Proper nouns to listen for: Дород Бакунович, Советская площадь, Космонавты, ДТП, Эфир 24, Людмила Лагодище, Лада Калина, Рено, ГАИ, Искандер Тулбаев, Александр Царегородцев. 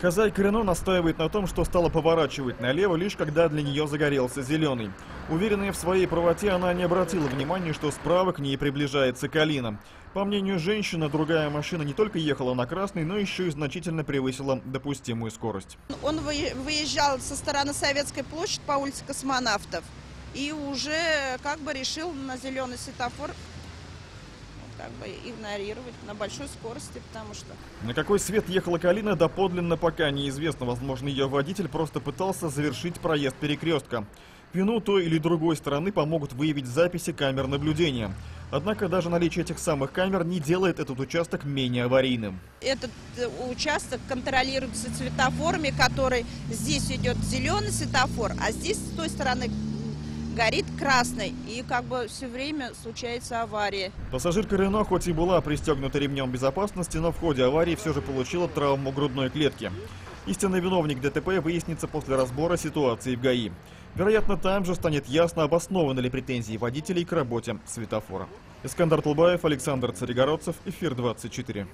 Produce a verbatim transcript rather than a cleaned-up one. Хозяйка Рено настаивает на том, что стала поворачивать налево, лишь когда для нее загорелся зеленый. Уверенная в своей правоте, она не обратила внимания, что справа к ней приближается Калина. По мнению женщины, другая машина не только ехала на красный, но еще и значительно превысила допустимую скорость. Он выезжал со стороны Советской площади по улице Космонавтов и уже как бы решил на зеленый светофор как бы игнорировать на большой скорости, потому что... На какой свет ехала Калина, доподлинно пока неизвестно. Возможно, ее водитель просто пытался завершить проезд перекрестка. Вину той или другой стороны помогут выявить записи камер наблюдения. Однако даже наличие этих самых камер не делает этот участок менее аварийным. Этот участок контролируется светофорами, который здесь идет зеленый светофор, а здесь с той стороны горит красный, и как бы все время случается авария. Пассажирка Рено хоть и была пристегнута ремнем безопасности, но в ходе аварии все же получила травму грудной клетки. Истинный виновник ДТП выяснится после разбора ситуации в ГАИ. Вероятно, там же станет ясно, обоснованы ли претензии водителей к работе светофора. Искандер Тулбаев, Александр Царегородцев, Эфир двадцать четыре.